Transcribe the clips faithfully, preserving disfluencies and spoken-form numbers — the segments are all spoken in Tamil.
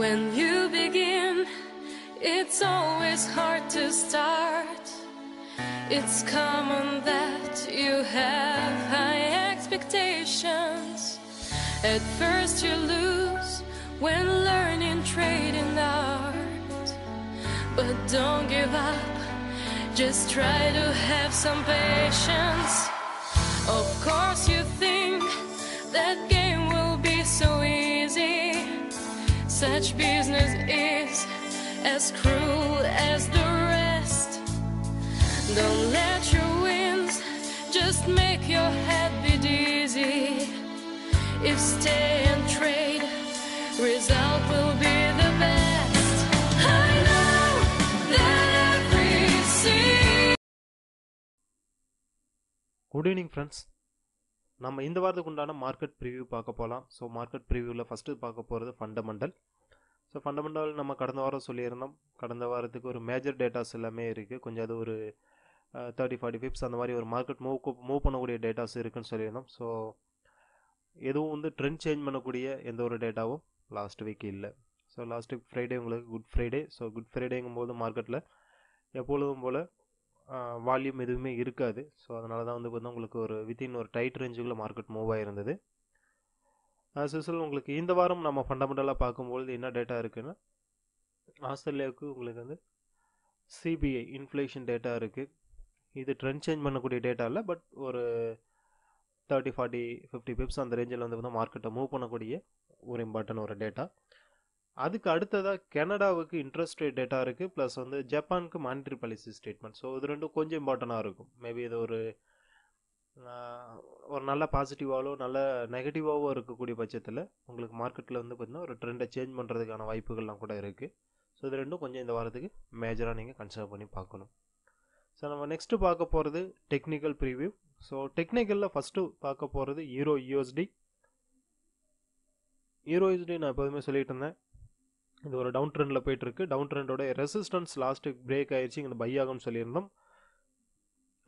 When you begin, it's always hard to start. It's common that you have high expectations. At first you lose when learning trade and art. But don't give up, just try to have some patience. Of course you think that game will be so easy. Such business is as cruel as the rest. Don't let your wins just make your head be dizzy. If stay and trade, result will be the best. I know that every scene. Good evening, friends. நம்ம இந்த வாரத்துக்கு உண்டான மார்க்கெட் ப்ரிவியூ பார்க்க போகலாம். ஸோ மார்க்கெட் ப்ரிவியூவில் ஃபஸ்ட்டு பார்க்க போகிறது ஃபண்டமெண்டல். ஸோ ஃபண்டமெண்டல் நம்ம கடந்த வாரம் சொல்லியிருந்தோம். கடந்த வாரத்துக்கு ஒரு மேஜர் டேட்டாஸ் எல்லாமே இருக்குது. கொஞ்சம் அது ஒரு தேர்ட்டி ஃபார்ட்டி பிப்ஸ் அந்த மாதிரி ஒரு மார்க்கெட் மூவ் மூவ் பண்ணக்கூடிய டேட்டாஸ் இருக்குதுன்னு சொல்லியிருந்தோம். ஸோ எதுவும் வந்து ட்ரெண்ட் சேஞ்ச் பண்ணக்கூடிய எந்த ஒரு டேட்டாவும் லாஸ்ட் வீக் இல்லை. ஸோ லாஸ்ட் வீக் ஃப்ரைடே உங்களுக்கு குட் ஃப்ரைடே. ஸோ குட் ஃப்ரைடேங்கும் போது மார்க்கெட்டில் எப்பொழுதும் போல் வால்யூம் எதுவுமே இருக்காது. ஸோ அதனால தான் வந்து பார்த்தா உங்களுக்கு ஒரு வித்தின் ஒரு டைட் ரேஞ்சுக்குள்ளே மார்க்கெட் மூவ் ஆகிருந்தது. சில உங்களுக்கு இந்த வாரம் நம்ம ஃபண்டமெண்டலாக பார்க்கும்பொழுது என்ன டேட்டா இருக்குதுன்னா, ஆஸ்திரேலியாவுக்கு உங்களுக்கு வந்து சிபிஐ இன்ஃப்ளேஷன் டேட்டா இருக்குது. இது ட்ரெண்ட் சேஞ்ச் பண்ணக்கூடிய டேட்டா இல்லை, பட் ஒரு தேர்ட்டி ஃபார்ட்டி ஃபிஃப்டி பிப்ஸ் அந்த ரேஞ்சில் வந்து பார்த்தா மார்க்கெட்டை மூவ் பண்ணக்கூடிய ஒரு இம்பார்ட்டன்ட் ஒரு டேட்டா. அதுக்கு அடுத்ததாக கனடாவுக்கு இன்ட்ரெஸ்ட் ரேட் டேட்டா இருக்குது, ப்ளஸ் வந்து ஜப்பானுக்கு மானிட்டரி பாலிசி ஸ்டேட்மெண்ட். ஸோ இது ரெண்டும் கொஞ்சம் இம்பார்ட்டண்ட்டாக இருக்கும். மேபி இது ஒரு ஒரு நல்ல பாசிட்டிவாகவோ நல்ல நெகட்டிவாகவோ இருக்கக்கூடிய பட்சத்தில் உங்களுக்கு மார்க்கெட்டில் வந்து பார்த்திங்கன்னா ஒரு ட்ரெண்டை சேஞ்ச் பண்ணுறதுக்கான வாய்ப்புகள்லாம் கூட இருக்குது. ஸோ இது ரெண்டும் கொஞ்சம் இந்த வாரத்துக்கு மேஜராக நீங்கள் கன்சிடர் பண்ணி பார்க்கணும். ஸோ நம்ம நெக்ஸ்ட்டு பார்க்க போகிறது டெக்னிக்கல் ப்ரிவியூ. ஸோ டெக்னிக்கலில் ஃபஸ்ட்டு பார்க்க போகிறது ஈரோ யூஎஸ்டி. ஈரோஎஸ்டி நான் எப்போதுமே சொல்லிகிட்டு இருந்தேன், இது ஒரு டவுன் ட்ரெண்டில் போய்ட்டுருக்கு. டவுன் ட்ரெண்டோட ரெசிஸ்டன்ஸ் லாஸ்ட் வீக் பிரேக் ஆகிடுச்சு, இங்கே பை ஆகும்னு சொல்லியிருந்தோம்.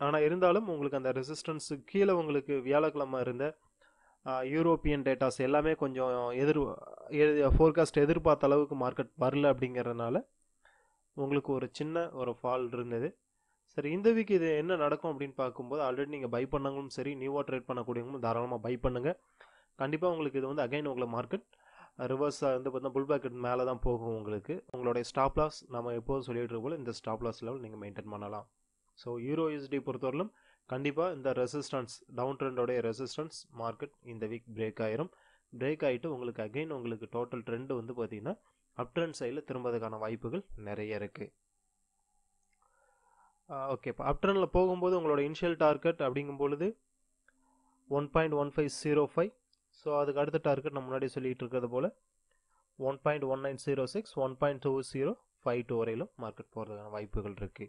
ஆனால் இருந்தாலும் உங்களுக்கு அந்த ரெசிஸ்டன்ஸு கீழே உங்களுக்கு வியாழக்கிழமை இருந்த யூரோப்பியன் டேட்டாஸ் எல்லாமே கொஞ்சம் எதிர் ஃபோர்காஸ்ட் எதிர்பார்த்த அளவுக்கு மார்க்கெட் வரல. அப்படிங்கிறதுனால உங்களுக்கு ஒரு சின்ன ஒரு ஃபால் இருந்தது. சரி, இந்த வீக் இது என்ன நடக்கும் அப்படின்னு பார்க்கும்போது ஆல்ரெடி நீங்கள் பை பண்ணங்களும் சரி, நியூவாக ட்ரேட் பண்ணக்கூடியவங்களும் தாராளமாக பை பண்ணுங்கள். கண்டிப்பாக உங்களுக்கு இது வந்து அகைன் உங்களை மார்க்கெட் ரிவர்ஸாக வந்து பார்த்தா புல் பேக்கெட் மேலே தான் போகும். உங்களுக்கு உங்களுடைய ஸ்டாப் லாஸ் நம்ம எப்போதும் சொல்லிட்டு இருக்கோம், இந்த ஸ்டாப் லாஸ் லெவல் நீங்கள் மெயின்டைன் பண்ணலாம். ஸோ யூரோஎஸ்டி பொறுத்தவரையிலும் கண்டிப்பாக இந்த ரெசிஸ்டன்ஸ் டவுன் ட்ரெண்டோடைய ரெசிஸ்டன்ஸ் மார்க்கெட் இந்த வீக் பிரேக் ஆகிரும். பிரேக் ஆகிட்டு உங்களுக்கு அகைன் உங்களுக்கு டோட்டல் ட்ரெண்டு வந்து பார்த்திங்கன்னா அப் ட்ரெண்ட் சைடில் திரும்பதுக்கான வாய்ப்புகள் நிறைய இருக்குது. ஓகே, இப்போ அப் ட்ரெண்டில் போகும்போது உங்களோட இனிஷியல் டார்கெட் அப்படிங்கும்பொழுது one point one five zero five. So அதுக்கு அடுத்த டார்கெட் நம்ம முன்னாடி சொல்லிகிட்டு இருக்கிறது போல் one point one nine zero six one point two zero five two வரையிலும் மார்க்கெட் போகிறதுக்கான வாய்ப்புகள் இருக்குது.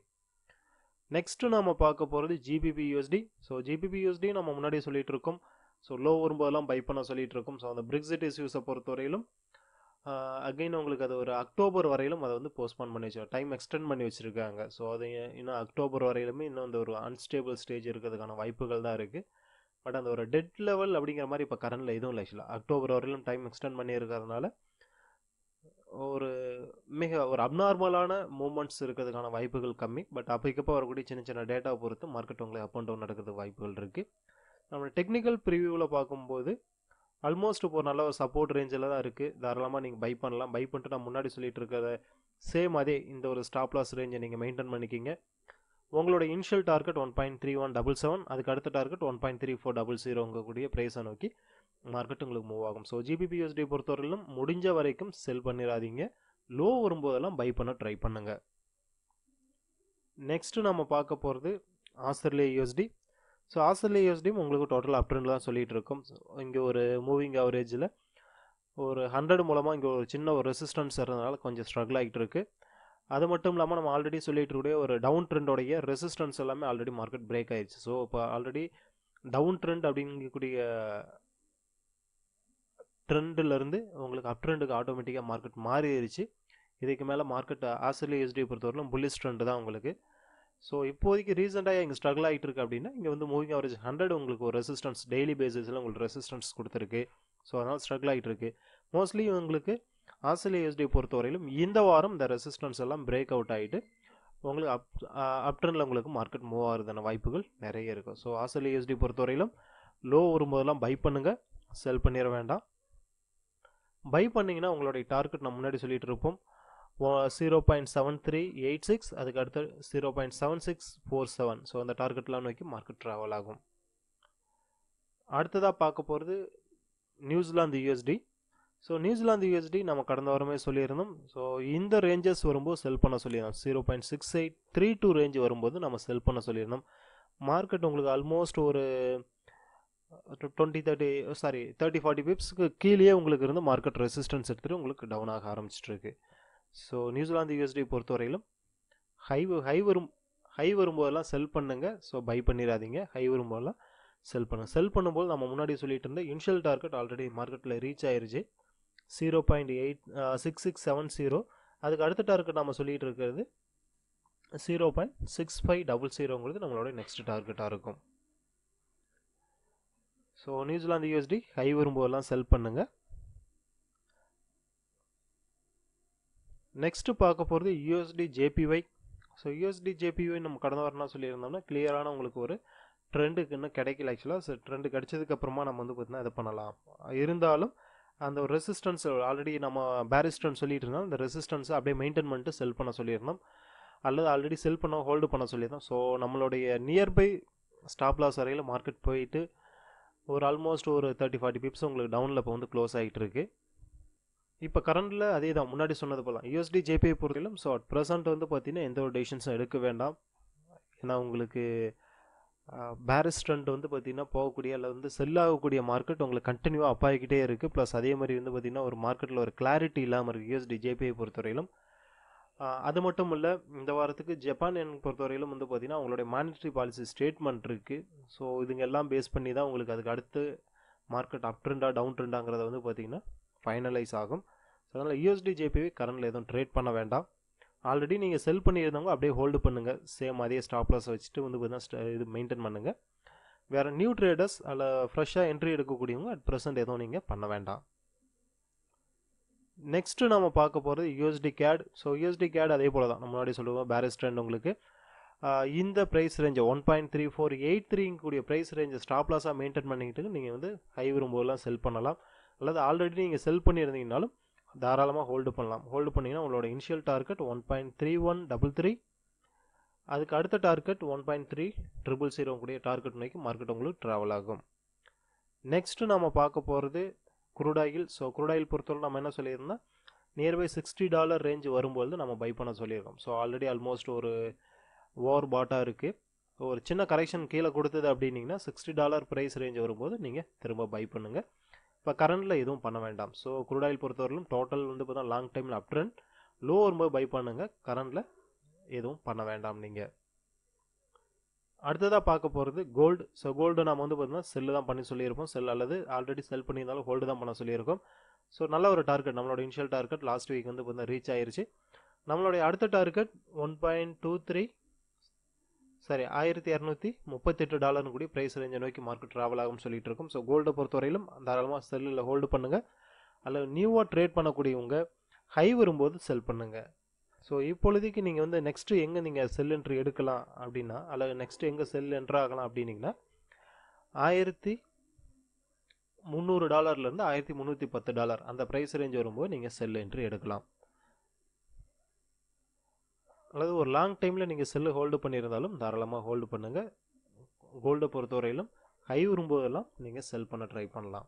நெக்ஸ்ட்டு நம்ம பார்க்க போகிறது GBP USD. So GBP USD நம்ம முன்னாடியே சொல்லிகிட்டு இருக்கோம். ஸோ லோ வரும்போதெல்லாம் பை பண்ண சொல்லிகிட்டு இருக்கோம். ஸோ அந்த பிரெக்ஸிட் இஷ்யூஸை பொறுத்த வரையிலும் அகெயின் உங்களுக்கு அது ஒரு அக்டோபர் வரையிலும் அதை வந்து போஸ்ட்போன் பண்ணி வச்சு டைம் எக்ஸ்டெண்ட் பண்ணி வச்சுருக்காங்க. ஸோ அது இன்னும் அக்டோபர் வரையிலுமே இன்னும் அந்த ஒரு அன்ஸ்டேபிள் ஸ்டேஜ் இருக்கிறதுக்கான வாய்ப்புகள் தான் இருக்குது. பட் அந்த ஒரு டெட் லெவல் அப்படிங்கிற மாதிரி இப்போ கரண்டில் எதுவும் இல்லை. ஆக்சுவலாக அக்டோபர் வரையிலும் டைம் எக்ஸ்டெண்ட் பண்ணியிருக்கிறதுனால ஒரு மிக ஒரு அப்நார்மலான மூமெண்ட்ஸ் இருக்கிறதுக்கான வாய்ப்புகள் கம்மி. பட் அப்போக்கப்போ வரக்கூடிய சின்ன சின்ன டேட்டாவை பொறுத்து மார்க்கெட் உங்களுக்கு அப் அண்ட் டவுன் நடக்கிறதுக்கு வாய்ப்புகள் இருக்குது. நம்ம டெக்னிக்கல் ப்ரிவியூவில் பார்க்கும்போது ஆல்மோஸ்ட் இப்போ நல்ல ஒரு சப்போர்ட் ரேஞ்சில் தான் இருக்குது. தாராளமாக நீங்கள் பை பண்ணலாம். பை பண்ணிட்டு நான் முன்னாடி சொல்லிட்டு இருக்கிற சேம் அதே இந்த ஒரு ஸ்டாப் லாஸ் ரேஞ்சை நீங்கள் மெயின்டைன் பண்ணிக்கிங்க. உங்களோட initial target one point three one double seven அதுக்கு அடுத்த target one point three four double ஜீரோங்க கூடிய ப்ரைஸை நோக்கி மார்க்கெட் உங்களுக்கு மூவ் ஆகும். ஸோ ஜிபிபியூஎஸ்டி பொறுத்தவரையிலும் முடிஞ்ச வரைக்கும் செல் பண்ணிடாதீங்க. லோ வரும்போதெல்லாம் பை பண்ண ட்ரை பண்ணுங்கள். நெக்ஸ்ட்டு நம்ம பார்க்க போகிறது ஆஸ்திரேலியா யூஎஸ்டி. ஸோ ஆஸ்திரேலியா யூஎஸ்டியும் உங்களுக்கு டோட்டல் அப் ட்ரெண்டில் தான் சொல்லிகிட்டு இருக்கோம். இங்கே ஒரு மூவிங் ஆவரேஜில் ஒரு ஹண்ட்ரட் மூலமாக இங்கே ஒரு சின்ன ஒரு ரெசிஸ்டன்ஸ் இருந்ததுனால கொஞ்சம் ஸ்ட்ரகிள் ஆகிட்டு இருக்குது. அது மட்டும் இல்லாமல் நம்ம ஆல்ரெடி சொல்லிட்டு இருக்க ஒரு டவுன் ட்ரெண்டோடைய ரெசிஸ்டன்ஸ் எல்லாமே ஆல்ரெடி மார்க்கெட் பிரேக் ஆயிடுச்சு. ஸோ இப்போ ஆல்ரெடி டவுன் ட்ரெண்ட் அப்படிங்கக்கூடிய ட்ரெண்டிலிருந்து உங்களுக்கு அப் ட்ரெண்டுக்கு ஆட்டோமேட்டிக்காக மார்க்கெட் மாறிடுச்சு. இதுக்கு மேலே மார்க்கெட் ஆஸ்திரேலியா யூஎஸ்டி பொறுத்தவரைக்கும் புல்லிஷ் ட்ரெண்டு தான் உங்களுக்கு. ஸோ இப்போதைக்கு ரீசெண்டாக இங்கே ஸ்ட்ரகிள் ஆகிட்டு இருக்கு அப்படின்னா இங்கே வந்து மூவிங் ஆவரேஜ் ஹண்ட்ரட் உங்களுக்கு ஒரு ரெசிஸ்டன்ஸ் டெய்லி பேசிஸில் உங்களுக்கு ரெசிஸ்டன்ஸ் கொடுத்துருக்கு. ஸோ அதனால் ஸ்ட்ரகிள் ஆகிட்டு இருக்கு. மோஸ்ட்லி உங்களுக்கு ஆஸ்திரேலியா யூஎஸ்டி பொறுத்தவரையிலும் இந்த வாரம் இந்த ரெசிஸ்டன்ஸ் எல்லாம் பிரேக் அவுட் ஆகிட்டு உங்களுக்கு அப் அப்ட்ரெண்டில் உங்களுக்கு மார்க்கெட் மூவ் ஆகுறதான வாய்ப்புகள் நிறைய இருக்கும். ஸோ ஆஸ்திரேலியா யூஎஸ்டி பொறுத்தவரையிலும் லோ வரும்போதெல்லாம் பை பண்ணுங்கள், செல் பண்ணிட வேண்டாம். பை பண்ணிங்கன்னா உங்களுடைய டார்கெட் நான் முன்னாடி சொல்லிகிட்டு இருப்போம், zero point seven three eight six அதுக்கு அடுத்து zero point seven six four seven so அந்த டார்கெட்லாம் நோக்கி மார்க்கெட் ட்ராவல் ஆகும். அடுத்ததாக பார்க்க போகிறது New Zealand USD. So New Zealand USD நம்ம கடந்த வாரமே சொல்லியிருந்தோம். ஸோ இந்த ரேஞ்சஸ் வரும்போது செல் பண்ண சொல்லியிருந்தோம், zero point six eight three two range வரும்போது நம்ம செல் பண்ண சொல்லியிருந்தோம். மார்க்கெட் உங்களுக்கு ஆல்மோஸ்ட் ஒரு twenty thirty sorry thirty forty பிப்ஸ்க்கு கீழே உங்களுக்கு இருந்து மார்க்கெட் ரெசிஸ்டன்ஸ் எடுத்துகிட்டு உங்களுக்கு டவுன் ஆக ஆரம்பிச்சிட்ருக்கு. ஸோ நியூசிலாந்து யூஎஸ்டி பொறுத்தவரையிலும் ஹை ஹை வரும் ஹை வரும்போதெல்லாம் செல் பண்ணுங்கள், ஸோ பை பண்ணிடாதீங்க. ஹை வரும்போதெல்லாம் செல் பண்ணுங்கள். செல் பண்ணும்போது நம்ம முன்னாடி சொல்லிட்டு இருந்த இனிஷியல் டார்கெட் ஆல்ரெடி மார்க்கெட்டில் ரீச் ஆயிருச்சு, zero point eight six six seven zero அதுக்கு அடுத்த டார்கெட் நம்ம சொல்லிகிட்டு இருக்கிறது zero point six five double ஜீரோங்கிறது நம்மளோட நெக்ஸ்ட் டார்கெட்டாக இருக்கும். ஸோ நியூசிலாந்து யூஎஸ்டி ஹை வரும்போதெல்லாம் செல் பண்ணுங்கள். நெக்ஸ்ட்டு பார்க்க போகிறது USD JPY. So USD JPY நம்ம கடந்த வாரம்னா சொல்லியிருந்தோம்னா கிளியரான உங்களுக்கு ஒரு ட்ரெண்டுக்கு இன்னும் கிடைக்கல. ஆக்சுவலாக ஸோ ட்ரெண்டு கிடச்சதுக்கப்புறமா நம்ம வந்து பார்த்திங்கன்னா இதை பண்ணலாம். இருந்தாலும் அந்த ஒரு ரெசிஸ்டன்ஸ் ஆல்ரெடி நம்ம பேரிஸ்டன்னு சொல்லிட்டு இருந்தோம், அந்த ரெசிஸ்டன்ஸை அப்படியே மெயின்டைன் பண்ணிட்டு செல் பண்ண சொல்லியிருந்தோம், அல்லது ஆல்ரெடி செல் பண்ண ஹோல்டு பண்ண சொல்லியிருந்தோம். ஸோ நம்மளுடைய நியர்பை ஸ்டாப் லாஸ் வரையில் மார்க்கெட் போயிட்டு ஒரு ஆல்மோஸ்ட் ஒரு தேர்ட்டி ஃபார்ட்டி பிப்ஸ் உங்களுக்கு டவுனில் இப்போ வந்து க்ளோஸ் ஆகிட்டு இருக்கு. இப்போ கரண்டில் அதே தான் முன்னாடி சொன்னது போகலாம். யூஎஸ்டி ஜேபிஐ பொறுத்தவரையிலும் ஸோ அட் ப்ரெசென்ட் வந்து பார்த்திங்கன்னா எந்த ஒரு டெசிஷன்ஸும் எடுக்க வேண்டாம். ஏன்னா உங்களுக்கு பேரிஸ் ட்ரெண்ட் வந்து பார்த்திங்கன்னா போகக்கூடிய அல்லது வந்து செல்லாகக்கூடிய மார்க்கெட் உங்களுக்கு கண்டினியூவாக அப்பாயிக்கிட்டே இருக்குது. ப்ளஸ் அதே மாதிரி வந்து பார்த்திங்கன்னா ஒரு மார்க்கெட்டில் ஒரு கிளாரிட்டி இல்லாமல் இருக்குது யூஎஸ்டி ஜேபிஐ பொறுத்தவரையிலும். அது மட்டும் இல்லை, இந்த வாரத்துக்கு ஜப்பான் எனக்கு பொறுத்தவரையிலும் வந்து பார்த்திங்கன்னா அவங்களுடைய மானிட்ரி பாலிசி ஸ்டேட்மெண்ட் இருக்குது. ஸோ இதுங்க எல்லாம் பேஸ் பண்ணி தான் உங்களுக்கு அதுக்கு அடுத்து மார்க்கெட் அப் ட்ரெண்டாக டவுன் ட்ரெண்டாங்கிறத வந்து பார்த்திங்கன்னா ஃபைனலைஸ் ஆகும். ஸோ அதனால் யூஎஸ்டி ஜேபிஐ கரண்டில் எதுவும் ட்ரேட் பண்ண வேண்டாம். ஆல்ரெடி நீங்கள் செல் பண்ணியிருந்தவங்க அப்படியே ஹோல்டு பண்ணுங்கள், சேம் அதே ஸ்டாப் லாஸ் வச்சுட்டு வந்து பார்த்தீங்கன்னா இது மெயின்டைன் பண்ணுங்கள். வேறு நியூ ட்ரேடர்ஸ் அதில் ஃப்ரெஷ்ஷாக என்ட்ரி எடுக்கக்கூடியவங்க அட் ப்ரெசென்ட் எதுவும் நீங்கள் பண்ண வேண்டாம். நெக்ஸ்ட்டு நம்ம பார்க்க போகிறது USD CAD. So USD CAD அதே போல் தான் நம்ம முன்னாடி சொல்லுவோம், பேரிஸ் ட்ரெண்ட் உங்களுக்கு இந்த ப்ரைஸ் ரேஞ்சை one point three four eight த்ரீங்க கூடிய ப்ரைஸ் ரேஞ்சை ஸ்டாப் லாஸாக மெயின்டைன் பண்ணிக்கிட்டு நீங்கள் வந்து ஹை வரும்போதெல்லாம் செல் பண்ணலாம், அல்லது ஆல்ரெடி நீங்கள் செல் பண்ணியிருந்தீங்கனாலும் தாராளமாக ஹோல்டு பண்ணலாம். ஹோல்டு பண்ணிங்கன்னா உங்களோட initial target one point three one double three அதுக்கு அடுத்த target one point three triple zero கூடிய டார்கெட் நோக்கி மார்க்கெட் உங்களுக்கு ட்ராவல் ஆகும். நெக்ஸ்ட்டு நம்ம பார்க்க போகிறது குரூடாயில். ஸோ குரூடாயில் பொறுத்தவரை நம்ம என்ன சொல்லியிருந்தோம்னா நியர்பை சிக்ஸ்டி டாலர் ரேஞ்ச் வரும்போது நம்ம பை பண்ண சொல்லியிருக்கோம். ஸோ ஆல்ரெடி ஆல்மோஸ்ட் ஒரு ஓவர் பாட்டாக இருக்குது, ஒரு சின்ன கரெக்ஷன் கீழே கொடுத்தது அப்படின்னிங்கன்னா சிக்ஸ்டி டாலர் ப்ரைஸ் ரேஞ்ச் வரும்போது நீங்கள் திரும்ப பை பண்ணுங்கள். இப்போ கரண்டில் எதுவும் பண்ண வேண்டாம். ஸோ க்ரூட் ஆயில் பொறுத்தவரையிலும் டோட்டல் வந்து பார்த்தீங்கன்னா லாங் டைமில் அப் ட்ரெண்ட், லோ வரும்போது பை பண்ணுங்கள், கரண்டில் எதுவும் பண்ண வேண்டாம் நீங்கள். அடுத்ததாக பார்க்க போகிறது கோல்டு. ஸோ கோல்டு நம்ம வந்து பார்த்தீங்கன்னா செல்லு தான் பண்ணி சொல்லியிருக்கோம், செல் அல்லது ஆல்ரெடி செல் பண்ணியிருந்தாலும் ஹோல்டு தான் பண்ண சொல்லியிருக்கோம். ஸோ நல்ல ஒரு டார்கெட் நம்மளோட இனிஷியல் டார்கெட் லாஸ்ட் வீக் வந்து பார்த்தீங்கன்னா ரீச் ஆயிருச்சு. நம்மளுடைய அடுத்த target one point two three சரி ஆயிரத்தி இரநூத்தி முப்பத்தெட்டு டாலர்னு கூடிய ப்ரைஸ் ரேஞ்சை நோக்கி மார்க்கெட் ட்ராவல் ஆகும்னு சொல்லிட்டு இருக்கோம். ஸோ கோல்டை பொறுத்தவரையிலும் தாராளமாக செல்லில் ஹோல்டு பண்ணுங்கள், அல்லது நியூவாக ட்ரேட் பண்ணக்கூடியவங்க ஹை வரும்போது செல் பண்ணுங்கள். ஸோ இப்பொழுதுக்கு நீங்கள் வந்து நெக்ஸ்ட்டு எங்கே நீங்கள் செல் என்ட்ரி எடுக்கலாம் அப்படின்னா, அல்லது நெக்ஸ்ட்டு எங்கே செல் என்ட்ரி ஆகலாம் அப்படின்னிங்கன்னா ஆயிரத்தி முந்நூறு டாலர்லேருந்து ஆயிரத்தி முந்நூற்றி பத்து டாலர் அந்த ப்ரைஸ் ரேஞ்ச் வரும்போது நீங்கள் செல் என்ட்ரி எடுக்கலாம். அல்லது ஒரு லாங் டைமில் நீங்கள் செல்லு ஹோல்டு பண்ணியிருந்தாலும் தாராளமாக ஹோல்டு பண்ணுங்கள். கோல்டை பொறுத்தவரையிலும் ஹை வரும்போதெல்லாம் நீங்கள் செல் பண்ண ட்ரை பண்ணலாம்.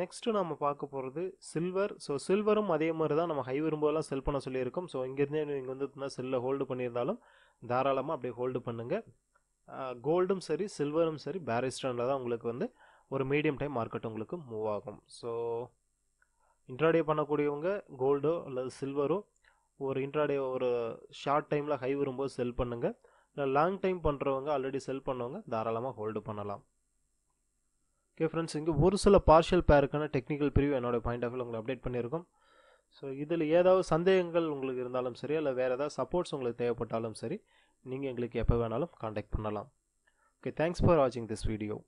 நெக்ஸ்ட்டு நம்ம பார்க்க போகிறது சில்வர். ஸோ சில்வரும் அதே மாதிரி தான் நம்ம ஹை வரும்போதெல்லாம் செல் பண்ண சொல்லியிருக்கோம். ஸோ இங்கேருந்தே நீங்கள் வந்து செல்லை ஹோல்டு பண்ணியிருந்தாலும் தாராளமாக அப்படியே ஹோல்டு பண்ணுங்கள். கோல்டும் சரி சில்வரும் சரி பேரிஸ்டாண்டில் தான் உங்களுக்கு வந்து ஒரு மீடியம் டைம் மார்க்கெட் உங்களுக்கு மூவ் ஆகும். ஸோ இன்ட்ராடே பண்ணக்கூடியவங்க கோல்டோ அல்லது சில்வரோ ஒரு இன்ட்ராடே ஒரு ஷார்ட் டைமில் ஹை வரும்போது செல் பண்ணுங்கள், இல்லை லாங் டைம் பண்ணுறவங்க ஆல்ரெடி செல் பண்ணவங்க தாராளமாக ஹோல்டு பண்ணலாம். ஓகே ஃப்ரெண்ட்ஸ், இங்கே ஒரு சில பார்ஷியல் பேருக்கான டெக்னிக்கல் பிரிவு என்னோடய பாயிண்ட் ஆஃப் வியூவில் உங்களுக்கு அப்டேட் பண்ணியிருக்கோம். ஸோ இதில் ஏதாவது சந்தேகங்கள் உங்களுக்கு இருந்தாலும் சரி, இல்லை வேறு ஏதாவது சப்போர்ட்ஸ் உங்களுக்கு தேவைப்பட்டாலும் சரி, நீங்கள் எங்களுக்கு எப்போ வேணாலும் கான்டாக்ட் பண்ணலாம். ஓகே, தேங்க்ஸ் ஃபார் வாட்சிங் திஸ் வீடியோ.